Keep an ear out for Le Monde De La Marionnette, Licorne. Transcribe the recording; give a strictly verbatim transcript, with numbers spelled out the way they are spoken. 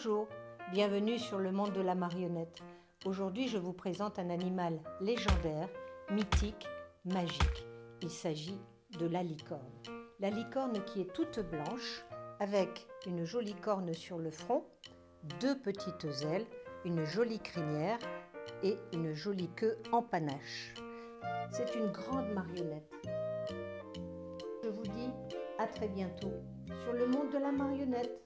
Bonjour, bienvenue sur le monde de la marionnette. Aujourd'hui, je vous présente un animal légendaire, mythique, magique. Il s'agit de la licorne. La licorne qui est toute blanche, avec une jolie corne sur le front, deux petites ailes, une jolie crinière et une jolie queue en panache. C'est une grande marionnette. Je vous dis à très bientôt sur le monde de la marionnette.